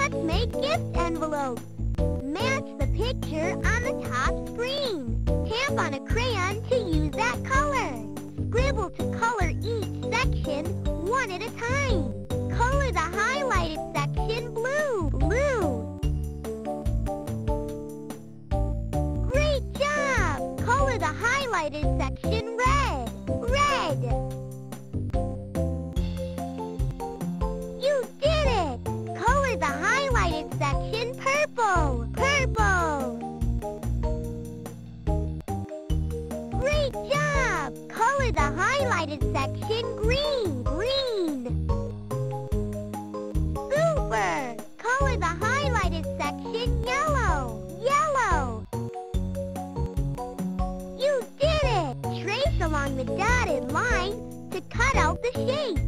Let's make gift envelopes. Match the picture on the top screen. Tap on a crayon to use that color. Scribble to color each section one at a time. Color the highlighted section blue. Great job! Color the highlighted section red. Color the highlighted section green. Super! Color the highlighted section yellow. You did it! Trace along the dotted line to cut out the shape.